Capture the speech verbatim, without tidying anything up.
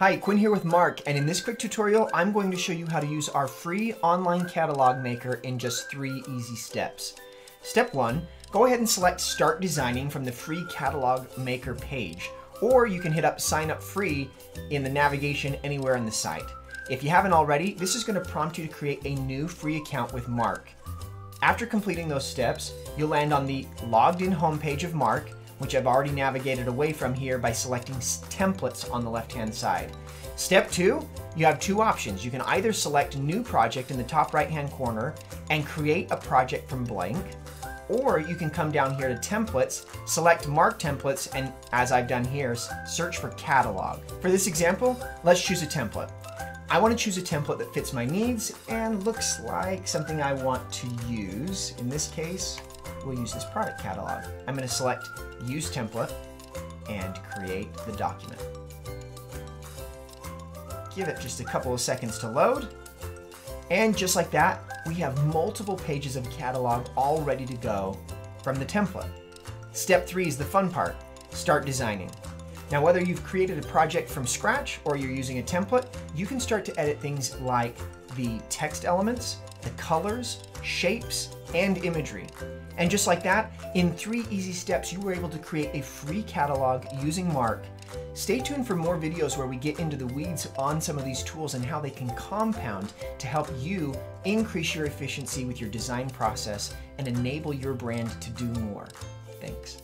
Hi, Quinn here with Marq, and in this quick tutorial, I'm going to show you how to use our free online catalog maker in just three easy steps. Step one, go ahead and select Start Designing from the free catalog maker page, or you can hit up Sign Up Free in the navigation anywhere in the site. If you haven't already, this is going to prompt you to create a new free account with Marq. After completing those steps, you'll land on the logged in homepage of Marq, which I've already navigated away from here by selecting templates on the left-hand side. Step two, you have two options. You can either select new project in the top right-hand corner and create a project from blank, or you can come down here to templates, select Marq templates, and as I've done here, search for catalog. For this example, let's choose a template. I want to choose a template that fits my needs and looks like something I want to use. In this case, we'll use this product catalog. I'm going to select Use Template and create the document. Give it just a couple of seconds to load. And just like that, we have multiple pages of catalog all ready to go from the template. Step three is the fun part, start designing. Now, whether you've created a project from scratch or you're using a template, you can start to edit things like the text elements, the colors, shapes, and imagery. And just like that, in three easy steps, you were able to create a free catalog using Marq. Stay tuned for more videos where we get into the weeds on some of these tools and how they can compound to help you increase your efficiency with your design process and enable your brand to do more. Thanks.